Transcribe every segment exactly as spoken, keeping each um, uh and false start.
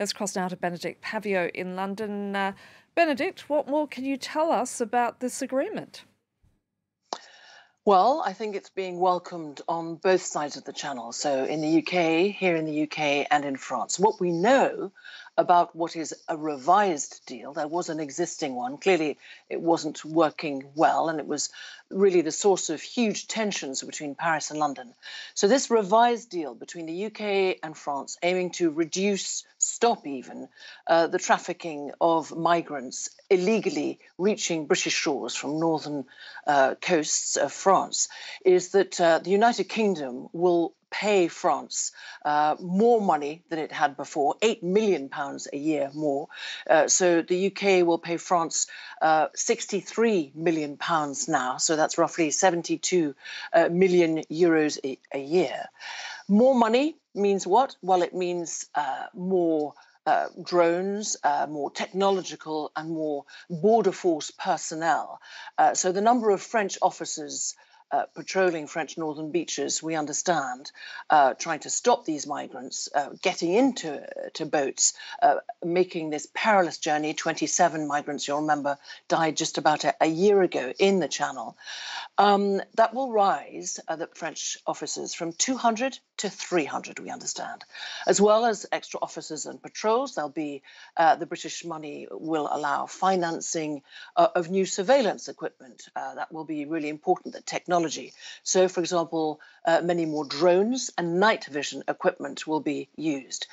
Let's cross now to Bénédicte Paviot in London. Uh, Bénédicte, what more can you tell us about this agreement? Well, I think it's being welcomed on both sides of the channel. So in the U K, here in the U K and in France. What we know about what is a revised deal, there was an existing one. Clearly, it wasn't working well, and it was really the source of huge tensions between Paris and London. So this revised deal between the U K and France, aiming to reduce, stop even, uh, the trafficking of migrants illegally reaching British shores from northern uh, coasts of France, is that uh, the United Kingdom will pay France uh, more money than it had before, eight million pounds a year more. Uh, so the U K will pay France uh, sixty-three million pounds now, so that's roughly seventy-two million euros a, a year. More money means what? Well, it means uh, more Uh, drones, uh, more technological and more border force personnel. Uh, so the number of French officers uh, patrolling French northern beaches, we understand, uh, trying to stop these migrants uh, getting into uh, to boats, uh, making this perilous journey. twenty-seven migrants, you'll remember, died just about a, a year ago in the Channel. Um, that will rise, uh, the French officers, from two hundred to three hundred, we understand. As well as extra officers and patrols, there'll be uh, the British money will allow financing uh, of new surveillance equipment. Uh, that will be really important, the technology. So, for example, uh, many more drones and night vision equipment will be used.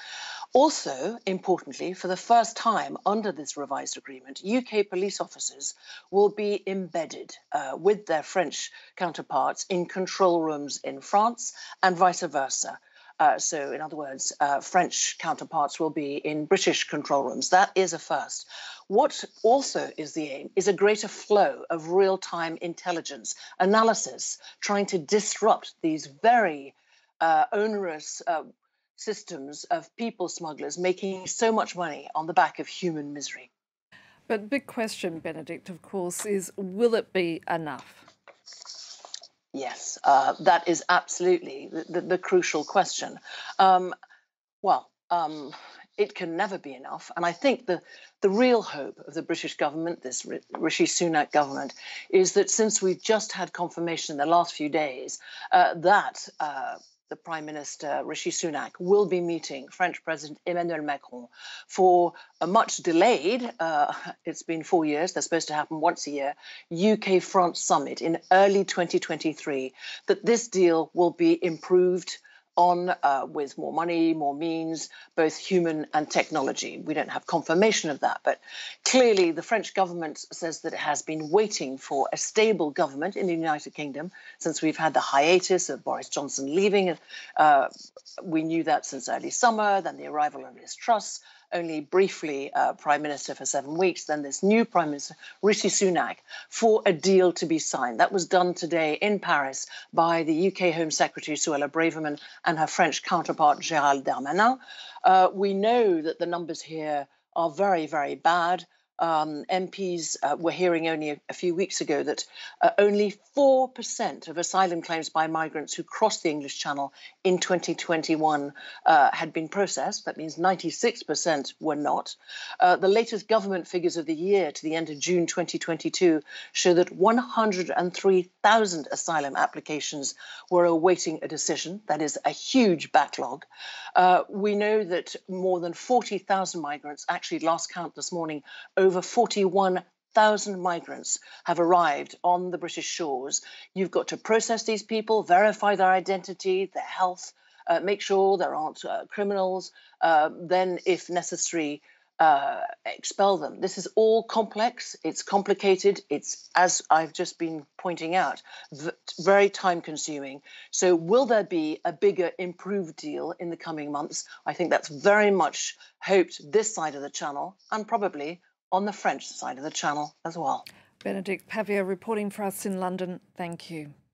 Also, importantly, for the first time under this revised agreement, U K police officers will be embedded uh, with their French counterparts in control rooms in France and vice versa. Uh, so, in other words, uh, French counterparts will be in British control rooms. That is a first. What also is the aim is a greater flow of real-time intelligence analysis, trying to disrupt these very uh, onerous uh, systems of people smugglers making so much money on the back of human misery. But big question, Bénédicte, of course, is will it be enough? Yes, uh, that is absolutely the, the, the crucial question. Um, well, um, it can never be enough. And I think the, the real hope of the British government, this Rishi Sunak government, is that since we've just had confirmation in the last few days uh, that uh, the Prime Minister, Rishi Sunak, will be meeting French President Emmanuel Macron for a much delayed, uh, it's been four years, they're supposed to happen once a year, U K-France summit in early twenty twenty-three, that this deal will be improved on uh, with more money, more means, both human and technology. We don't have confirmation of that, but clearly the French government says that it has been waiting for a stable government in the United Kingdom since we've had the hiatus of Boris Johnson leaving. Uh, we knew that since early summer, then the arrival of Liz Truss, only briefly uh, Prime Minister for seven weeks, then this new Prime Minister, Rishi Sunak, for a deal to be signed. That was done today in Paris by the U K Home Secretary, Suella Braverman, and her French counterpart, Gérald Darmanin. Uh, we know that the numbers here are very, very bad. Um, M Ps uh, were hearing only a, a few weeks ago that uh, only four percent of asylum claims by migrants who crossed the English Channel in twenty twenty-one uh, had been processed. That means ninety-six percent were not. Uh, the latest government figures of the year to the end of June twenty twenty-two show that one hundred and three thousand asylum applications were awaiting a decision. That is a huge backlog. Uh, we know that more than forty thousand migrants, actually last count this morning, over forty-one thousand migrants have arrived on the British shores. You've got to process these people, verify their identity, their health, uh, make sure there aren't uh, criminals, uh, then, if necessary, uh, expel them. This is all complex. It's complicated. It's, as I've just been pointing out, very time-consuming. So will there be a bigger, improved deal in the coming months? I think that's very much hoped this side of the Channel, and probably on the French side of the Channel as well. Bénédicte Paviot reporting for us in London. Thank you.